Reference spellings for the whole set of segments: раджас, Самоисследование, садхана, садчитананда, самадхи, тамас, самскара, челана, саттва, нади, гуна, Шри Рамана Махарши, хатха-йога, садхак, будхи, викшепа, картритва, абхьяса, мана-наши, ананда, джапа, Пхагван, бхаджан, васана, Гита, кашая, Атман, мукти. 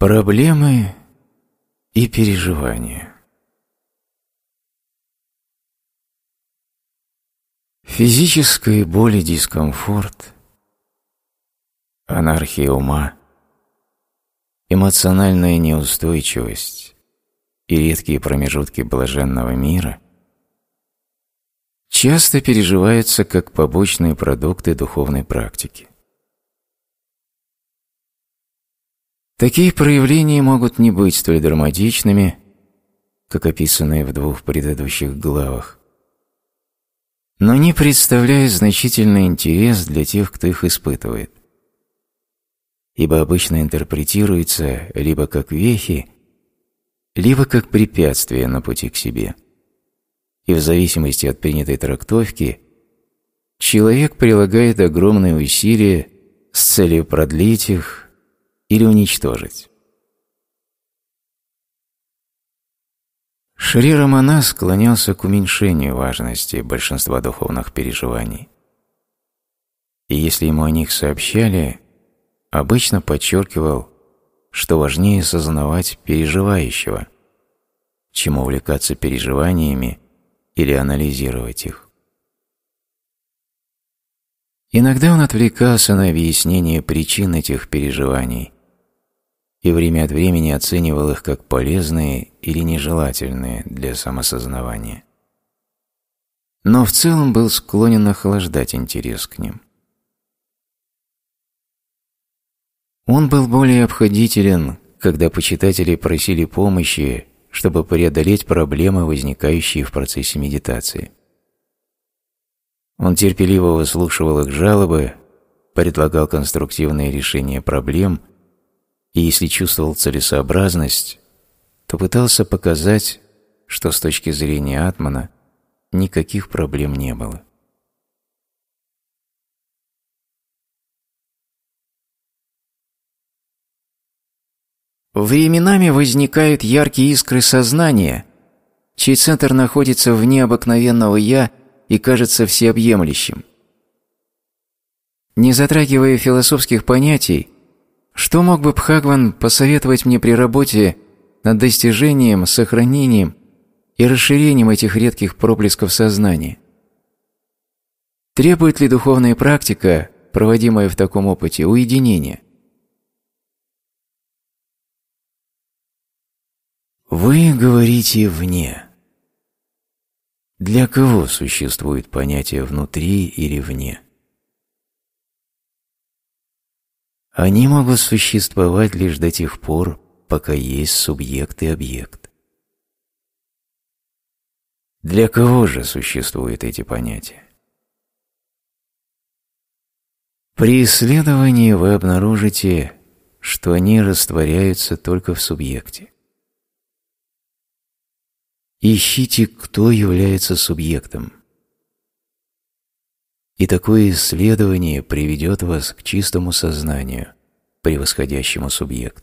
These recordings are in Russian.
Проблемы и переживания. Физическая боль и дискомфорт, анархия ума, эмоциональная неустойчивость и редкие промежутки блаженного мира часто переживаются как побочные продукты духовной практики. Такие проявления могут не быть столь драматичными, как описанные в двух предыдущих главах, но не представляют значительный интерес для тех, кто их испытывает, ибо обычно интерпретируются либо как вехи, либо как препятствие на пути к себе. И в зависимости от принятой трактовки человек прилагает огромные усилия с целью продлить их или уничтожить. Шри Рамана склонялся к уменьшению важности большинства духовных переживаний. И если ему о них сообщали, обычно подчеркивал, что важнее сознавать переживающего, чем увлекаться переживаниями или анализировать их. Иногда он отвлекался на объяснение причин этих переживаний и время от времени оценивал их как полезные или нежелательные для самосознавания. Но в целом был склонен охлаждать интерес к ним. Он был более обходителен, когда почитатели просили помощи, чтобы преодолеть проблемы, возникающие в процессе медитации. Он терпеливо выслушивал их жалобы, предлагал конструктивные решения проблем и, если чувствовал целесообразность, то пытался показать, что с точки зрения Атмана никаких проблем не было. Временами возникают яркие искры сознания, чей центр находится вне обыкновенного «я» и кажется всеобъемлющим. Не затрагивая философских понятий, что мог бы Пхагван посоветовать мне при работе над достижением, сохранением и расширением этих редких проблесков сознания? Требует ли духовная практика, проводимая в таком опыте, уединения? Вы говорите «вне». Для кого существует понятие «внутри» или «вне»? Они могут существовать лишь до тех пор, пока есть субъект и объект. Для кого же существуют эти понятия? При исследовании вы обнаружите, что они растворяются только в субъекте. Ищите, кто является субъектом. И такое исследование приведет вас к чистому сознанию, превосходящему субъект.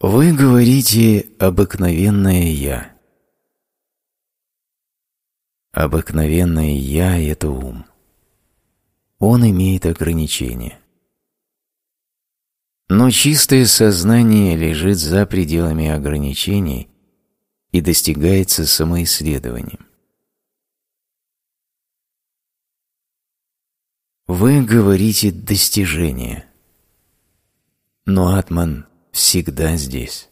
Вы говорите «обыкновенное я». Обыкновенное я – это ум. Он имеет ограничения. Но чистое сознание лежит за пределами ограничений и достигается самоисследованием. Вы говорите «достижение», но Атман всегда здесь.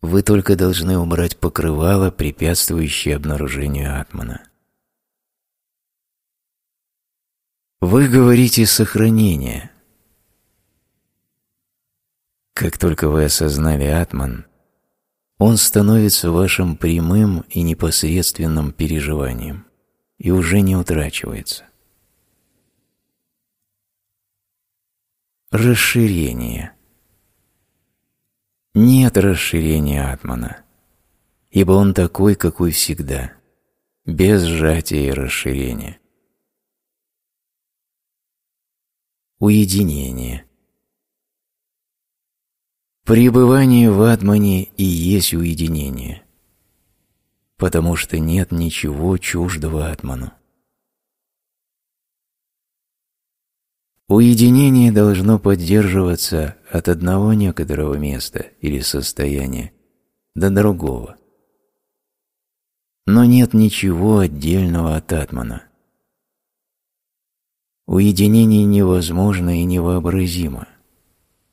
Вы только должны убрать покрывало, препятствующее обнаружению Атмана. Вы говорите «сохранение». Как только вы осознали Атман, он становится вашим прямым и непосредственным переживанием и уже не утрачивается. Расширение. Нет расширения Атмана, ибо он такой, какой всегда, без сжатия и расширения. Уединение. Пребывание в Атмане и есть уединение, потому что нет ничего чуждого Атману. Уединение должно поддерживаться от одного некоторого места или состояния до другого. Но нет ничего отдельного от Атмана. Уединение невозможно и невообразимо,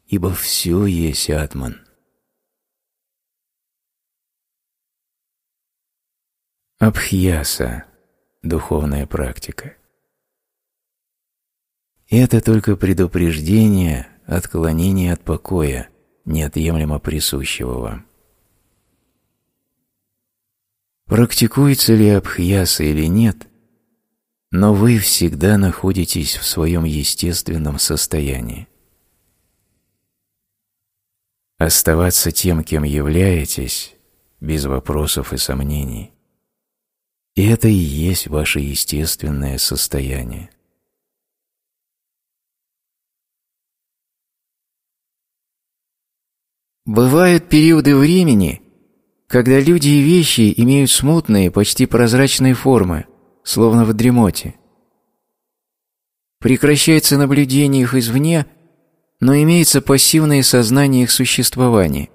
ибо все есть Атман. Абхьяса – духовная практика. Это только предупреждение, отклонение от покоя, неотъемлемо присущего вам. Практикуется ли абхьяса или нет, но вы всегда находитесь в своем естественном состоянии. Оставаться тем, кем являетесь, без вопросов и сомнений, это и есть ваше естественное состояние. Бывают периоды времени, когда люди и вещи имеют смутные, почти прозрачные формы, словно в дремоте. Прекращается наблюдение их извне, но имеется пассивное сознание их существования,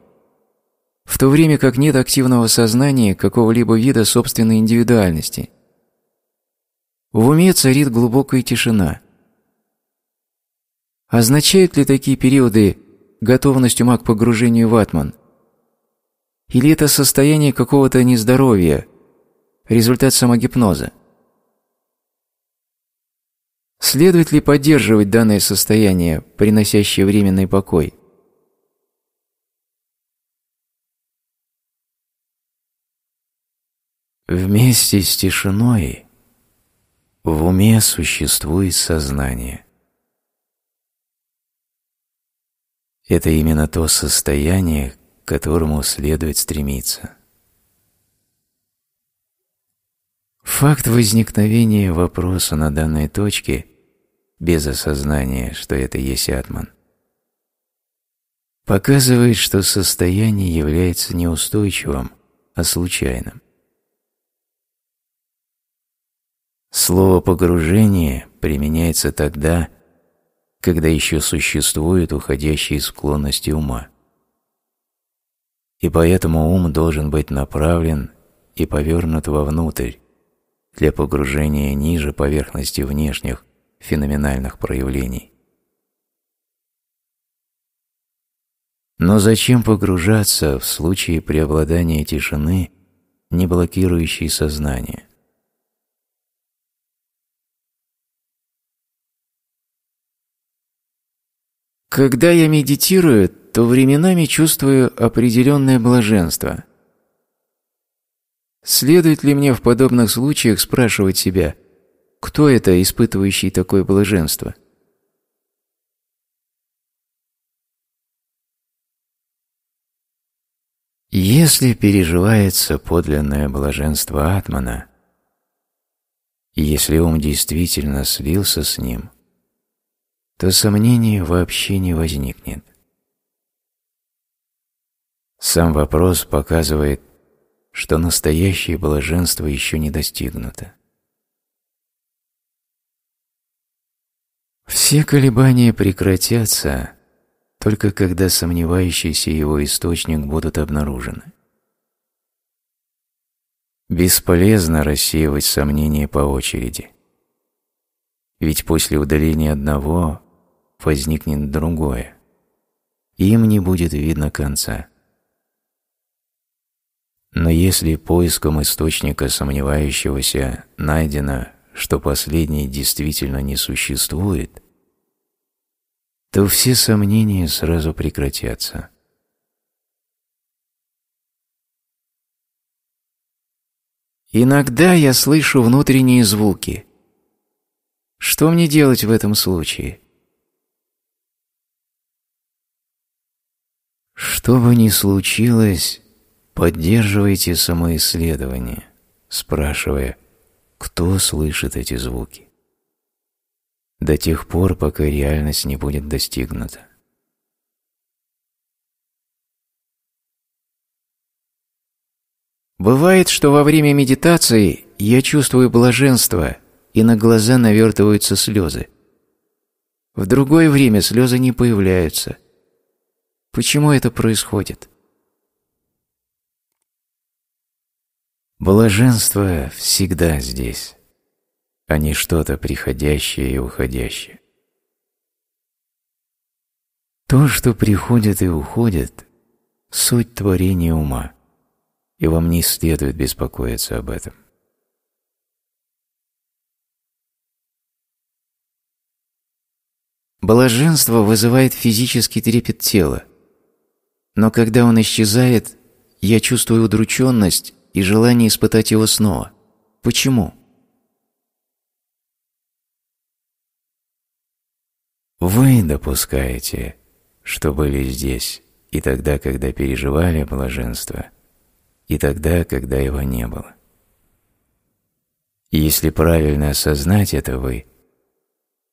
в то время как нет активного сознания какого-либо вида собственной индивидуальности. В уме царит глубокая тишина. Означают ли такие периоды готовность ума к погружению в атман? Или это состояние какого-то нездоровья, результат самогипноза? Следует ли поддерживать данное состояние, приносящее временный покой? Вместе с тишиной в уме существует сознание. Это именно то состояние, к которому следует стремиться. Факт возникновения вопроса на данной точке, без осознания, что это есть атман, показывает, что состояние является неустойчивым, а случайным. Слово «погружение» применяется тогда, когда еще существуют уходящие склонности ума. И поэтому ум должен быть направлен и повернут вовнутрь для погружения ниже поверхности внешних феноменальных проявлений. Но зачем погружаться в случае преобладания тишины, не блокирующей сознание? Когда я медитирую, то временами чувствую определенное блаженство. Следует ли мне в подобных случаях спрашивать себя, кто это, испытывающий такое блаженство? Если переживается подлинное блаженство Атмана, если ум действительно слился с ним, то сомнений вообще не возникнет. Сам вопрос показывает, что настоящее блаженство еще не достигнуто. Все колебания прекратятся, только когда сомневающийся его источник будут обнаружены. Бесполезно рассеивать сомнения по очереди, ведь после удаления одного возникнет другое, им не будет видно конца. Но если поиском источника сомневающегося найдено, что последний действительно не существует, то все сомнения сразу прекратятся. Иногда я слышу внутренние звуки. Что мне делать в этом случае? Что бы ни случилось, поддерживайте самоисследование, спрашивая, кто слышит эти звуки, до тех пор, пока реальность не будет достигнута. Бывает, что во время медитации я чувствую блаженство, и на глаза навертываются слезы. В другое время слезы не появляются. Почему это происходит? Блаженство всегда здесь, а не что-то приходящее и уходящее. То, что приходит и уходит, — суть творения ума, и вам не следует беспокоиться об этом. Блаженство вызывает физический трепет тела, но когда он исчезает, я чувствую удрученность и желание испытать его снова. Почему? Вы допускаете, что были здесь и тогда, когда переживали блаженство, и тогда, когда его не было. И если правильно осознать это вы,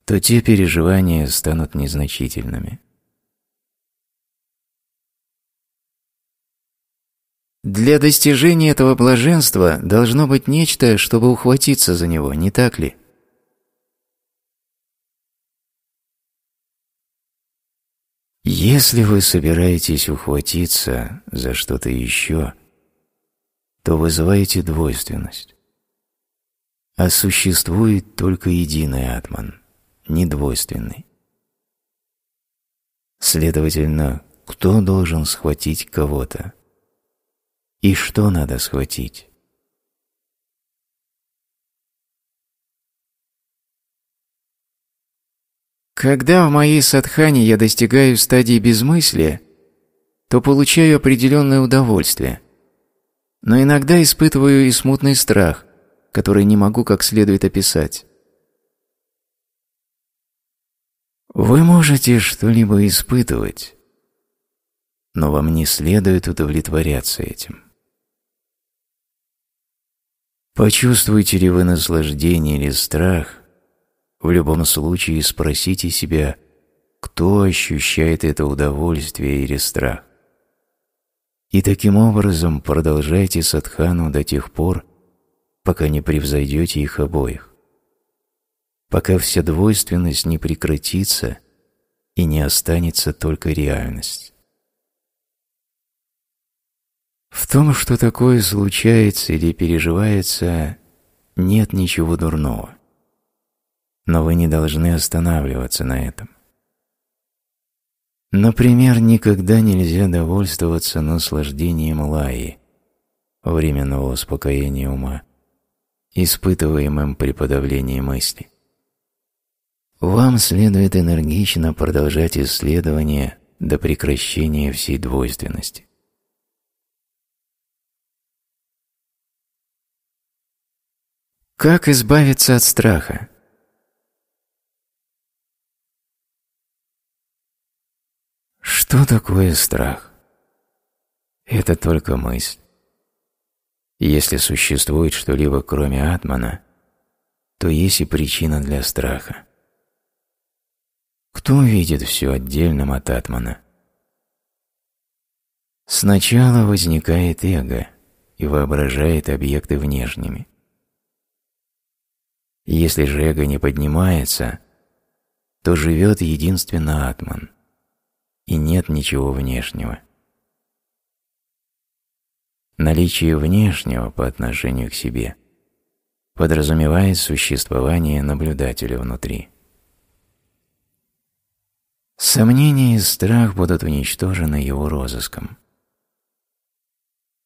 то те переживания станут незначительными. Для достижения этого блаженства должно быть нечто, чтобы ухватиться за него, не так ли? Если вы собираетесь ухватиться за что-то еще, то вызываете двойственность. А существует только единый Атман, недвойственный. Следовательно, кто должен схватить кого-то? И что надо схватить? Когда в моей садхане я достигаю стадии безмыслия, то получаю определенное удовольствие, но иногда испытываю и смутный страх, который не могу как следует описать. Вы можете что-либо испытывать, но вам не следует удовлетворяться этим. Почувствуете ли вы наслаждение или страх, в любом случае спросите себя, кто ощущает это удовольствие или страх. И таким образом продолжайте садхану до тех пор, пока не превзойдете их обоих, пока вся двойственность не прекратится и не останется только реальность. В том, что такое случается или переживается, нет ничего дурного. Но вы не должны останавливаться на этом. Например, никогда нельзя довольствоваться наслаждением лаи, временного успокоения ума, испытываемым при подавлении мысли. Вам следует энергично продолжать исследование до прекращения всей двойственности. Как избавиться от страха? Что такое страх? Это только мысль. Если существует что-либо кроме Атмана, то есть и причина для страха. Кто видит все отдельным от Атмана? Сначала возникает эго и воображает объекты внешними. Если же эго не поднимается, то живет единственно Атман, и нет ничего внешнего. Наличие внешнего по отношению к себе подразумевает существование наблюдателя внутри. Сомнения и страх будут уничтожены его розыском.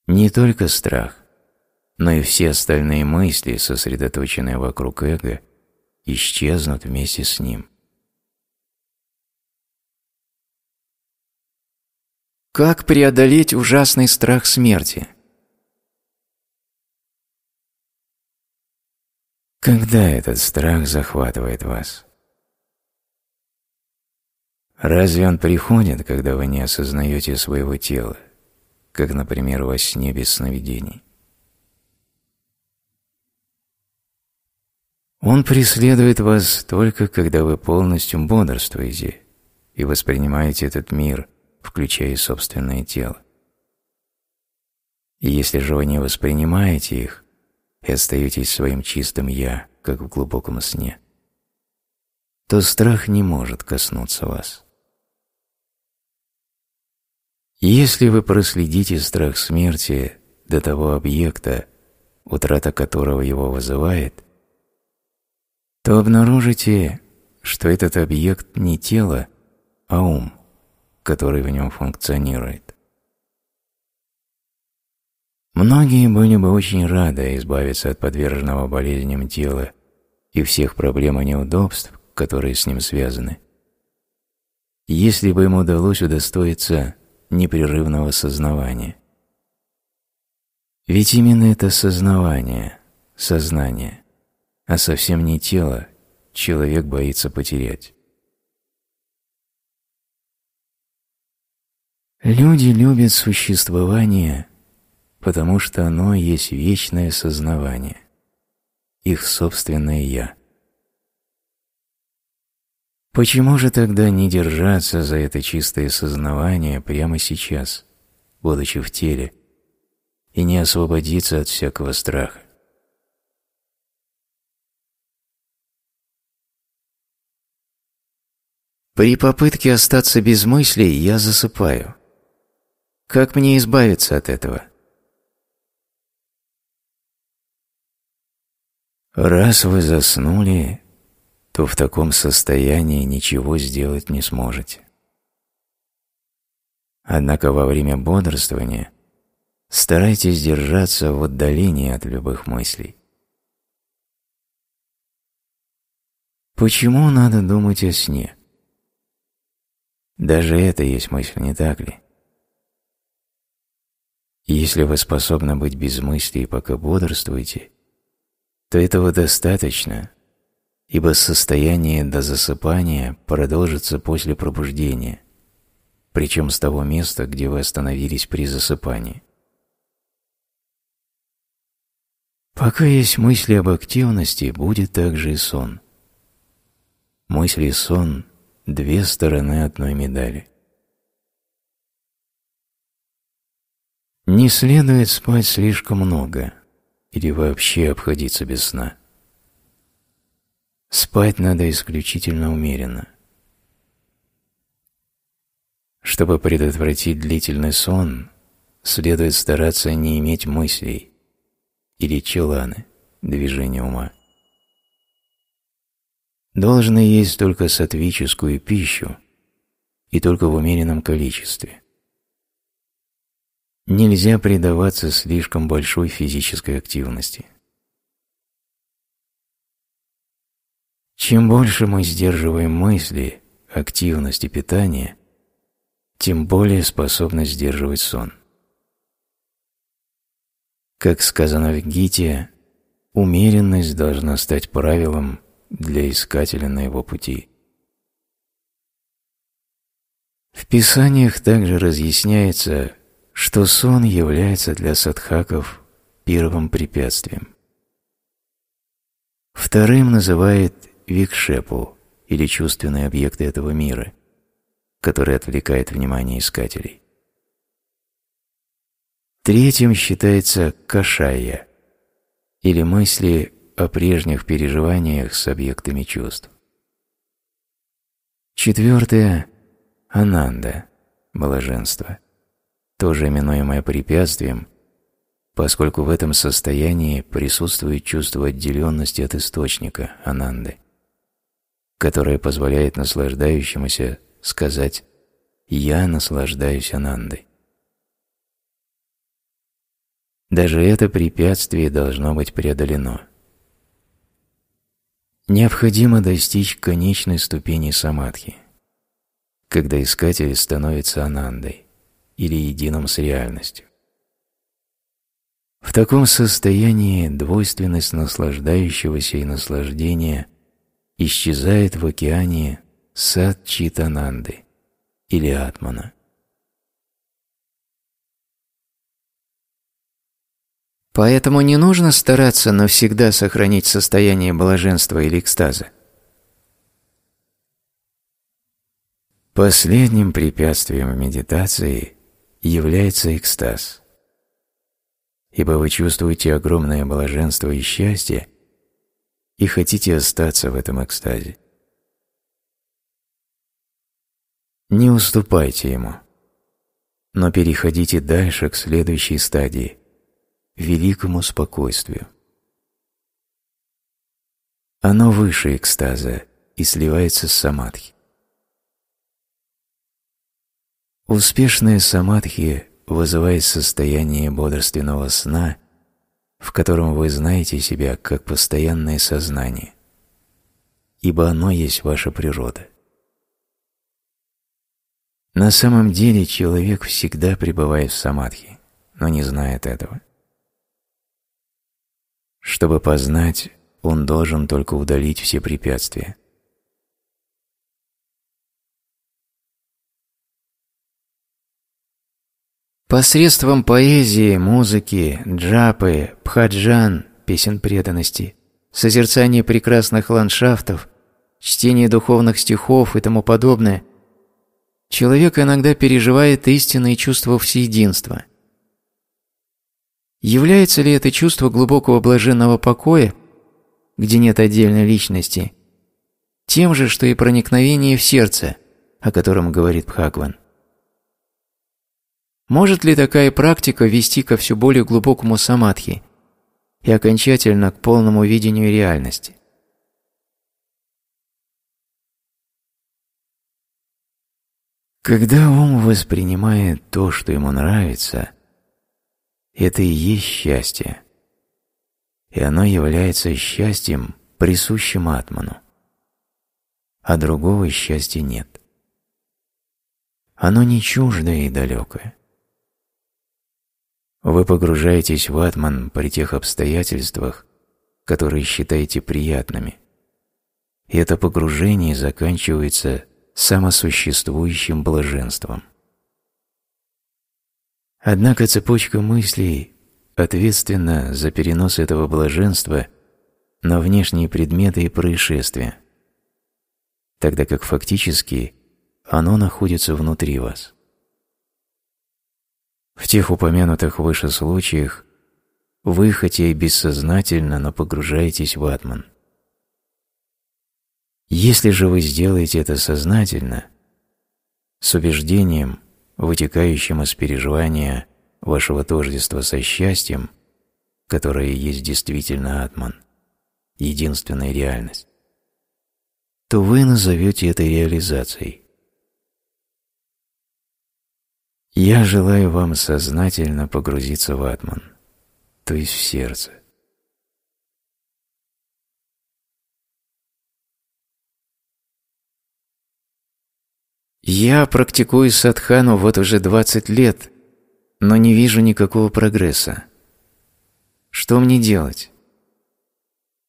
Не только страх, но и все остальные мысли, сосредоточенные вокруг эго, исчезнут вместе с ним. Как преодолеть ужасный страх смерти? Когда этот страх захватывает вас? Разве он приходит, когда вы не осознаете своего тела, как, например, во сне без сновидений? Он преследует вас только, когда вы полностью бодрствуете и воспринимаете этот мир, включая собственное тело. И если же вы не воспринимаете их и остаетесь своим чистым «я», как в глубоком сне, то страх не может коснуться вас. Если вы проследите страх смерти до того объекта, утрата которого его вызывает, то обнаружите, что этот объект не тело, а ум, который в нем функционирует. Многие были бы очень рады избавиться от подверженного болезням тела и всех проблем и неудобств, которые с ним связаны, если бы им удалось удостоиться непрерывного сознавания. Ведь именно это сознавание, сознание, а совсем не тело, человек боится потерять. Люди любят существование, потому что оно есть вечное сознавание, их собственное «я». Почему же тогда не держаться за это чистое сознавание прямо сейчас, будучи в теле, и не освободиться от всякого страха? При попытке остаться без мыслей я засыпаю. Как мне избавиться от этого? Раз вы заснули, то в таком состоянии ничего сделать не сможете. Однако во время бодрствования старайтесь держаться в отдалении от любых мыслей. Почему надо думать о сне? Даже это есть мысль, не так ли? Если вы способны быть без мыслей, пока бодрствуете, то этого достаточно, ибо состояние до засыпания продолжится после пробуждения, причем с того места, где вы остановились при засыпании. Пока есть мысли об активности, будет также и сон. Мысли и сон – две стороны одной медали. Не следует спать слишком много или вообще обходиться без сна. Спать надо исключительно умеренно. Чтобы предотвратить длительный сон, следует стараться не иметь мыслей или челаны, движения ума. Должны есть только саттвическую пищу и только в умеренном количестве. Нельзя предаваться слишком большой физической активности. Чем больше мы сдерживаем мысли, активность и питание, тем более способны сдерживать сон. Как сказано в Гите, умеренность должна стать правилом для искателя на его пути. В Писаниях также разъясняется, что сон является для садхаков первым препятствием. Вторым называет викшепу, или чувственные объекты этого мира, который отвлекает внимание искателей. Третьим считается кашая, или мысли о прежних переживаниях с объектами чувств. Четвертое – ананда, блаженство, тоже именуемое препятствием, поскольку в этом состоянии присутствует чувство отделенности от источника ананды, которое позволяет наслаждающемуся сказать «Я наслаждаюсь анандой». Даже это препятствие должно быть преодолено. Необходимо достичь конечной ступени самадхи, когда искатель становится анандой или единым с реальностью. В таком состоянии двойственность наслаждающегося и наслаждения исчезает в океане садчитананды или атмана. Поэтому не нужно стараться навсегда сохранить состояние блаженства или экстаза. Последним препятствием в медитации является экстаз, ибо вы чувствуете огромное блаженство и счастье, и хотите остаться в этом экстазе. Не уступайте ему, но переходите дальше к следующей стадии – великому спокойствию. Оно выше экстаза и сливается с самадхи. Успешная самадхи вызывает состояние бодрственного сна, в котором вы знаете себя как постоянное сознание, ибо оно есть ваша природа. На самом деле человек всегда пребывает в самадхи, но не знает этого. Чтобы познать, он должен только удалить все препятствия. Посредством поэзии, музыки, джапы, бхаджан, песен преданности, созерцания прекрасных ландшафтов, чтения духовных стихов и тому подобное, человек иногда переживает истинное чувство всеединства. Является ли это чувство глубокого блаженного покоя, где нет отдельной личности, тем же, что и проникновение в сердце, о котором говорит Пхагван? Может ли такая практика вести ко все более глубокому самадхи и окончательно к полному видению реальности? Когда ум воспринимает то, что ему нравится, это и есть счастье, и оно является счастьем, присущим атману, а другого счастья нет. Оно не чуждое и далекое. Вы погружаетесь в атман при тех обстоятельствах, которые считаете приятными, и это погружение заканчивается самосуществующим блаженством. Однако цепочка мыслей ответственна за перенос этого блаженства на внешние предметы и происшествия, тогда как фактически оно находится внутри вас. В тех упомянутых выше случаях вы, хотя и бессознательно, но погружаетесь в атман. Если же вы сделаете это сознательно, с убеждением, вытекающим из переживания вашего тождества со счастьем, которое есть действительно атман, единственная реальность, то вы назовете это реализацией. Я желаю вам сознательно погрузиться в атман, то есть в сердце. Я практикую садхану вот уже 20 лет, но не вижу никакого прогресса. Что мне делать?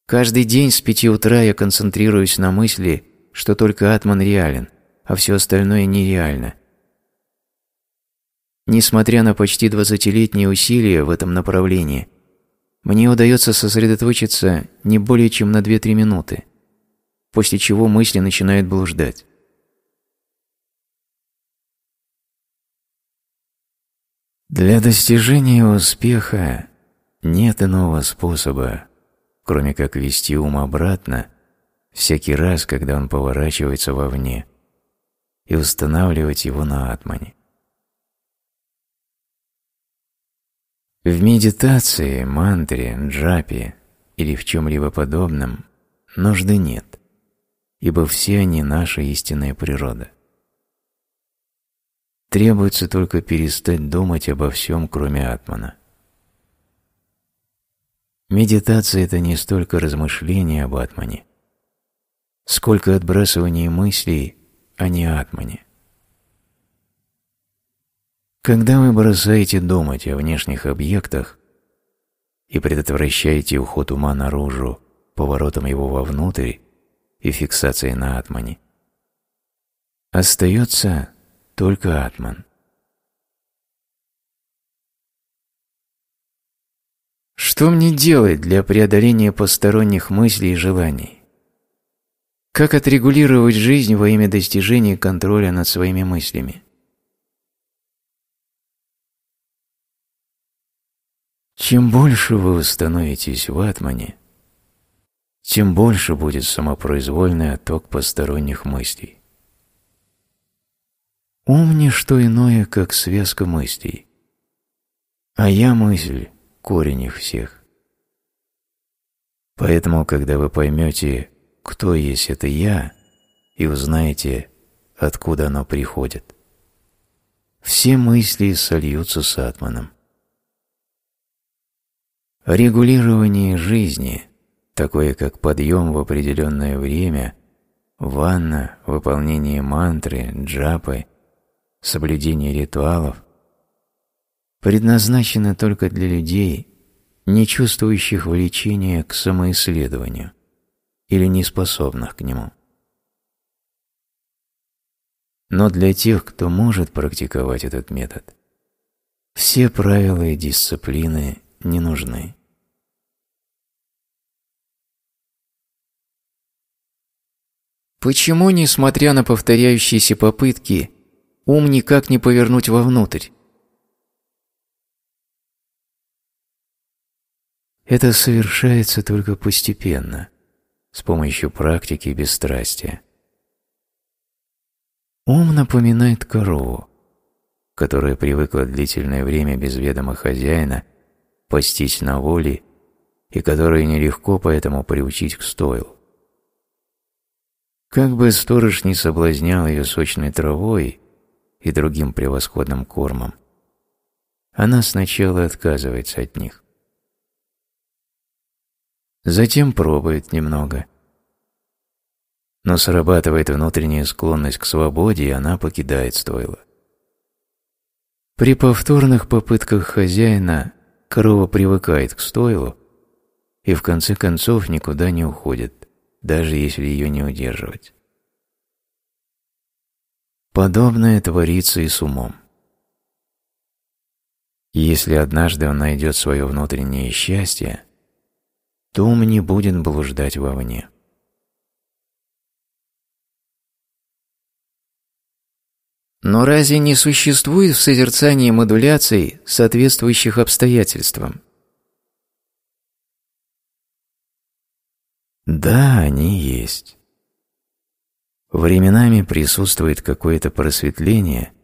Каждый день с 5 утра я концентрируюсь на мысли, что только атман реален, а все остальное нереально. Несмотря на почти 20-летние усилия в этом направлении, мне удается сосредоточиться не более чем на 2-3 минуты, после чего мысли начинают блуждать. Для достижения успеха нет иного способа, кроме как вести ум обратно всякий раз, когда он поворачивается вовне, и устанавливать его на атмане. В медитации, мантре, джапе или в чем-либо подобном нужды нет, ибо все они наша истинная природа. Требуется только перестать думать обо всем, кроме атмана. Медитация – это не столько размышление об атмане, сколько отбрасывание мыслей о неатмане. Когда вы бросаете думать о внешних объектах и предотвращаете уход ума наружу поворотом его вовнутрь и фиксацией на атмане, остается только атман. Что мне делать для преодоления посторонних мыслей и желаний? Как отрегулировать жизнь во имя достижения контроля над своими мыслями? Чем больше вы установитесь в атмане, тем больше будет самопроизвольный отток посторонних мыслей. Ум – ничто иное, как связка мыслей, а я – мысль, корень их всех. Поэтому, когда вы поймете, кто есть это «я», и узнаете, откуда оно приходит, все мысли сольются с Атманом. Регулирование жизни, такое как подъем в определенное время, ванна, выполнение мантры, джапы, соблюдение ритуалов, предназначено только для людей, не чувствующих влечения к самоисследованию или не способных к нему. Но для тех, кто может практиковать этот метод, все правила и дисциплины не нужны. Почему, несмотря на повторяющиеся попытки, ум никак не повернуть вовнутрь? Это совершается только постепенно, с помощью практики бесстрастия. Ум напоминает корову, которая привыкла длительное время без ведома хозяина пастись на воле и которую нелегко поэтому приучить к стойлу. Как бы сторож не соблазнял ее сочной травой и другим превосходным кормом, она сначала отказывается от них. Затем пробует немного. Но срабатывает внутренняя склонность к свободе, и она покидает стойло. При повторных попытках хозяина корова привыкает к стойлу и в конце концов никуда не уходит, даже если ее не удерживать. Подобное творится и с умом. Если однажды он найдет свое внутреннее счастье, то ум не будет блуждать вовне. Но разве не существует в созерцании модуляций, соответствующих обстоятельствам? Да, они есть. Временами присутствует какое-то просветление,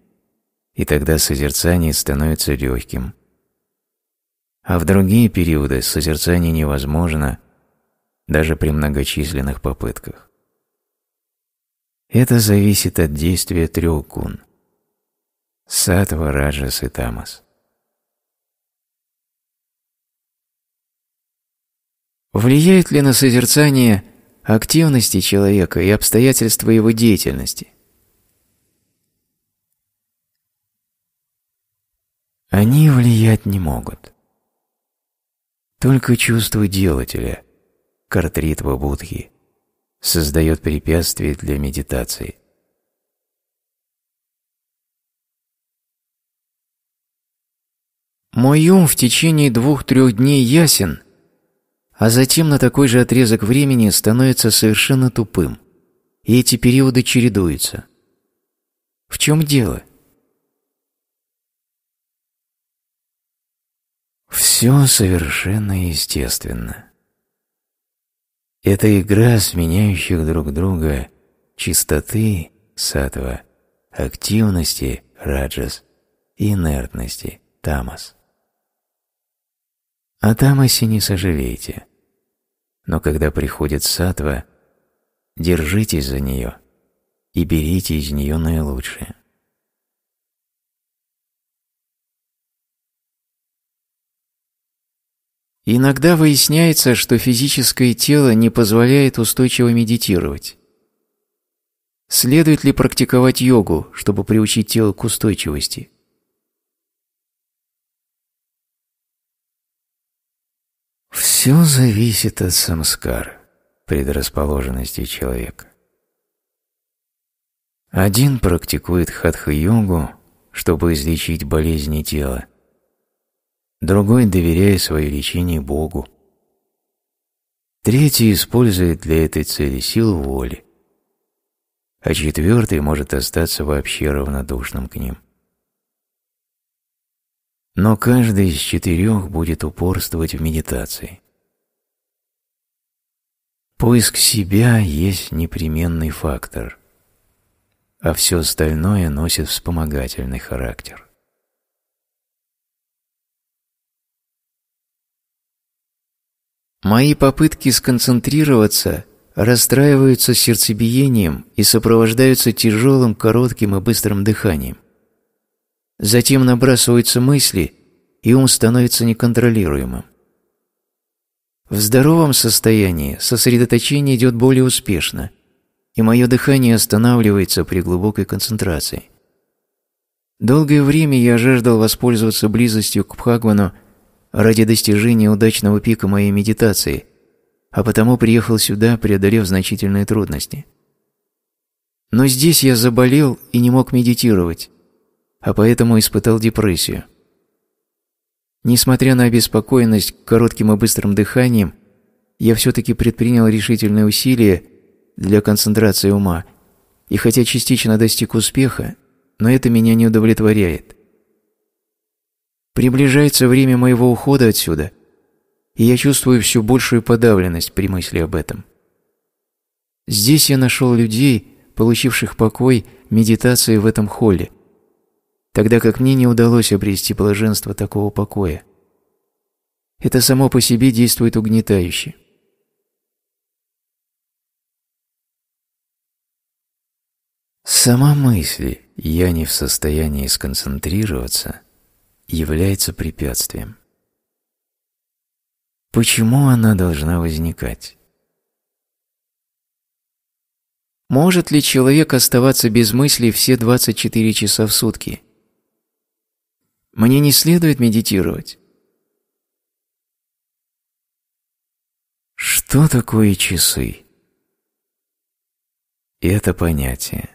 и тогда созерцание становится легким. А в другие периоды созерцание невозможно даже при многочисленных попытках. Это зависит от действия трех гун – саттва, раджас и тамас. Влияет ли на созерцание активности человека и обстоятельства его деятельности? Они влиять не могут. Только чувство делателя, картритва будхи, создает препятствия для медитации. Мой ум в течение 2-3 дней ясен, а затем на такой же отрезок времени становится совершенно тупым, и эти периоды чередуются. В чем дело? Все совершенно естественно. Это игра сменяющих друг друга чистоты, саттва, активности, раджас, и инертности, тамас. О тамасе не сожалейте, но когда приходит саттва, держитесь за нее и берите из нее наилучшее. Иногда выясняется, что физическое тело не позволяет устойчиво медитировать. Следует ли практиковать йогу, чтобы приучить тело к устойчивости? Все зависит от самскара, предрасположенности человека. Один практикует хатха-йогу, чтобы излечить болезни тела, другой, доверяя свое лечение Богу. Третий использует для этой цели силу воли, а четвертый может остаться вообще равнодушным к ним. Но каждый из четырех будет упорствовать в медитации. Поиск себя есть непременный фактор, а все остальное носит вспомогательный характер. Мои попытки сконцентрироваться расстраиваются сердцебиением и сопровождаются тяжелым, коротким и быстрым дыханием. Затем набрасываются мысли, и ум становится неконтролируемым. В здоровом состоянии сосредоточение идет более успешно, и мое дыхание останавливается при глубокой концентрации. Долгое время я жаждал воспользоваться близостью к Пхагвану ради достижения удачного пика моей медитации, а потому приехал сюда, преодолев значительные трудности. Но здесь я заболел и не мог медитировать, а поэтому испытал депрессию. Несмотря на обеспокоенность коротким и быстрым дыханием, я все-таки предпринял решительные усилия для концентрации ума, и хотя частично достиг успеха, но это меня не удовлетворяет. Приближается время моего ухода отсюда, и я чувствую все большую подавленность при мысли об этом. Здесь я нашел людей, получивших покой медитацией в этом холле, тогда как мне не удалось обрести блаженство такого покоя. Это само по себе действует угнетающе. Сама мысль «я не в состоянии сконцентрироваться» является препятствием. Почему она должна возникать? Может ли человек оставаться без мысли все 24 часа в сутки? Мне не следует медитировать? Что такое часы? Это понятие.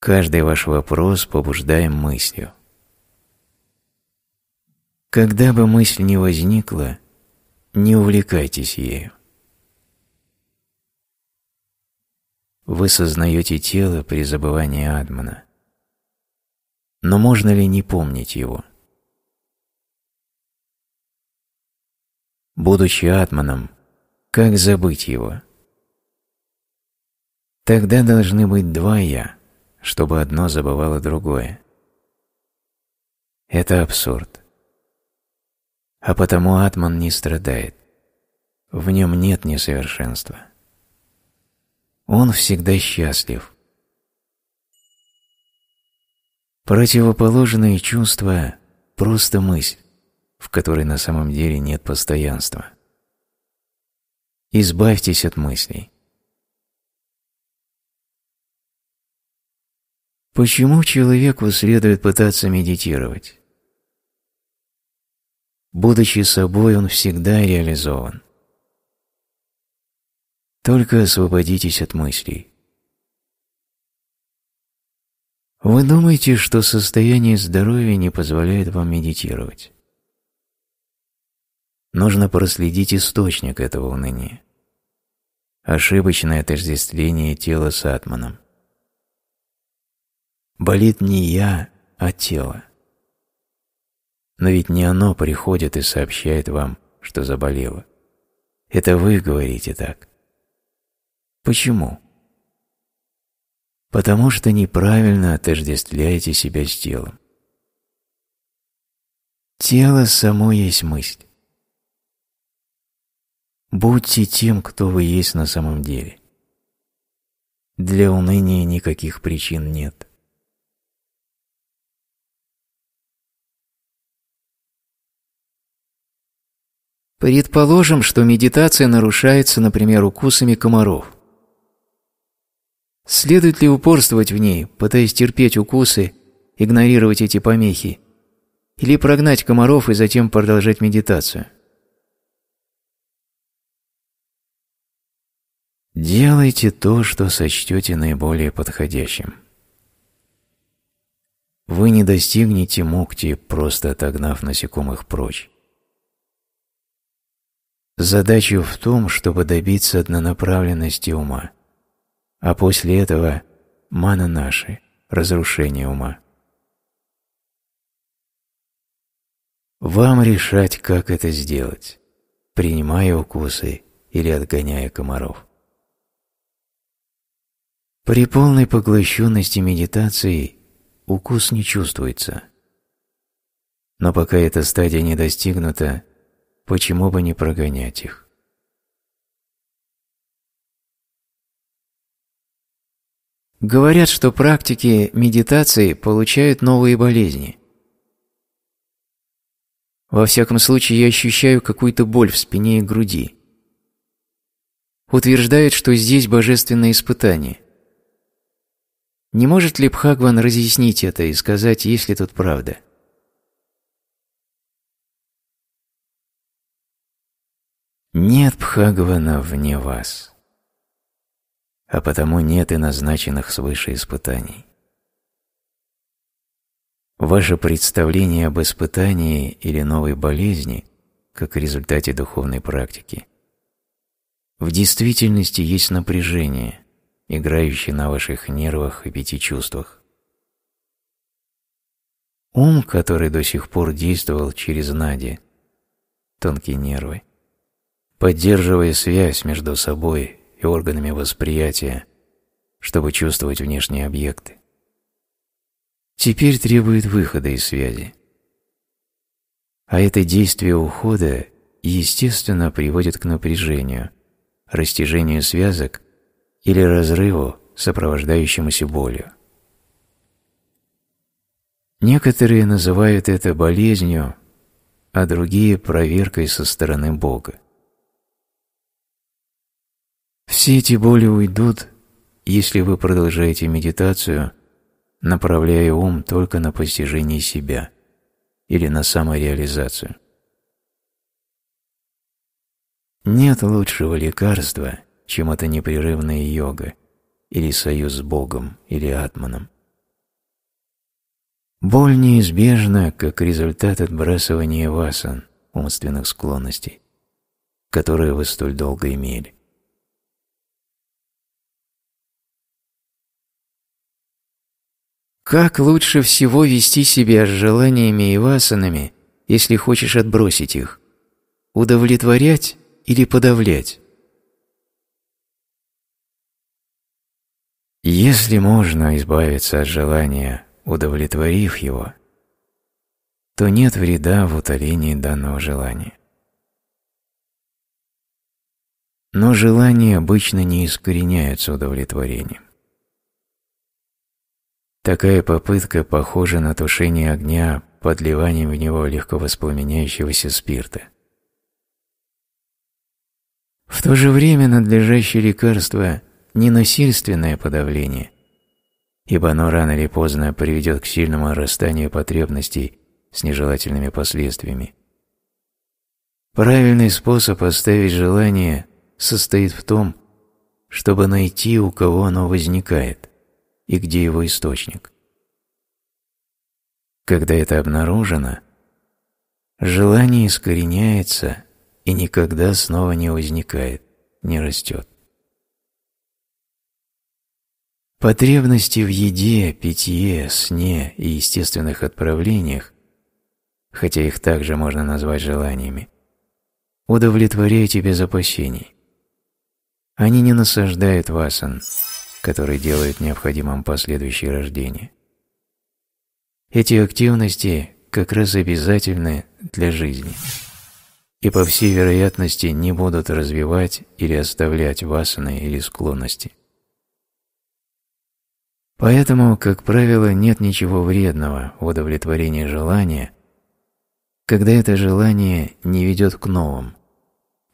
Каждый ваш вопрос побуждаем мыслью. Когда бы мысль ни возникла, не увлекайтесь ею. Вы сознаете тело при забывании Атмана. Но можно ли не помнить его? Будучи Атманом, как забыть его? Тогда должны быть два «я», чтобы одно забывало другое. Это абсурд. А потому Атман не страдает. В нем нет несовершенства. Он всегда счастлив. Противоположные чувства – просто мысль, в которой на самом деле нет постоянства. Избавьтесь от мыслей. Почему человеку следует пытаться медитировать? Будучи собой, он всегда реализован. Только освободитесь от мыслей. Вы думаете, что состояние здоровья не позволяет вам медитировать? Нужно проследить источник этого уныния. Ошибочное отождествление тела с Атманом. Болит не я, а тело. Но ведь не оно приходит и сообщает вам, что заболело. Это вы говорите так. Почему? Потому что неправильно отождествляете себя с телом. Тело само есть мысль. Будьте тем, кто вы есть на самом деле. Для уныния никаких причин нет. Предположим, что медитация нарушается, например, укусами комаров. Следует ли упорствовать в ней, пытаясь терпеть укусы, игнорировать эти помехи, или прогнать комаров и затем продолжать медитацию? Делайте то, что сочтете наиболее подходящим. Вы не достигнете мукти, просто отогнав насекомых прочь. Задача в том, чтобы добиться однонаправленности ума, а после этого мана-наши – разрушение ума. Вам решать, как это сделать, принимая укусы или отгоняя комаров. При полной поглощенности медитации укус не чувствуется. Но пока эта стадия не достигнута, почему бы не прогонять их? Говорят, что практики медитации получают новые болезни. Во всяком случае, я ощущаю какую-то боль в спине и груди. Утверждают, что здесь божественное испытание. Не может ли Пхагван разъяснить это и сказать, есть ли тут правда? Нет Пхагвана вне вас, а потому нет и назначенных свыше испытаний. Ваше представление об испытании или новой болезни, как результате духовной практики, в действительности есть напряжение, играющее на ваших нервах и пяти чувствах. Ум, который до сих пор действовал через нади, тонкие нервы, поддерживая связь между собой и органами восприятия, чтобы чувствовать внешние объекты, теперь требует выхода из связи. А это действие ухода естественно приводит к напряжению, растяжению связок или разрыву, сопровождающемуся болью. Некоторые называют это болезнью, а другие – проверкой со стороны Бога. Все эти боли уйдут, если вы продолжаете медитацию, направляя ум только на постижение себя или на самореализацию. Нет лучшего лекарства, чем эта непрерывная йога или союз с Богом или Атманом. Боль неизбежна как результат отбрасывания васан, умственных склонностей, которые вы столь долго имели. Как лучше всего вести себя с желаниями и васанами, если хочешь отбросить их? Удовлетворять или подавлять? Если можно избавиться от желания, удовлетворив его, то нет вреда в утолении данного желания. Но желания обычно не искореняются удовлетворением. Такая попытка похожа на тушение огня подливанием в него легко воспламеняющегося спирта. В то же время надлежащее лекарство – ненасильственное подавление, ибо оно рано или поздно приведет к сильному расстанию потребностей с нежелательными последствиями. Правильный способ оставить желание состоит в том, чтобы найти, у кого оно возникает, и где его источник. Когда это обнаружено, желание искореняется и никогда снова не возникает, не растет. Потребности в еде, питье, сне и естественных отправлениях, хотя их также можно назвать желаниями, удовлетворяйте без опасений. Они не насаждают васан, которые делают необходимым последующее рождение. Эти активности как раз обязательны для жизни и, по всей вероятности, не будут развивать или оставлять васаны или склонности. Поэтому, как правило, нет ничего вредного в удовлетворении желания, когда это желание не ведет к новым,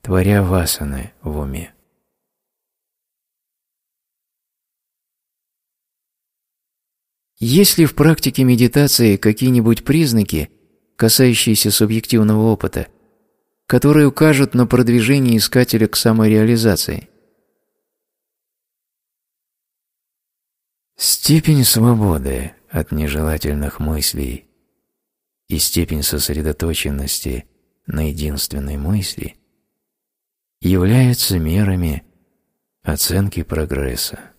творя васаны в уме. Есть ли в практике медитации какие-нибудь признаки, касающиеся субъективного опыта, которые укажут на продвижение искателя к самореализации? Степень свободы от нежелательных мыслей и степень сосредоточенности на единственной мысли являются мерами оценки прогресса.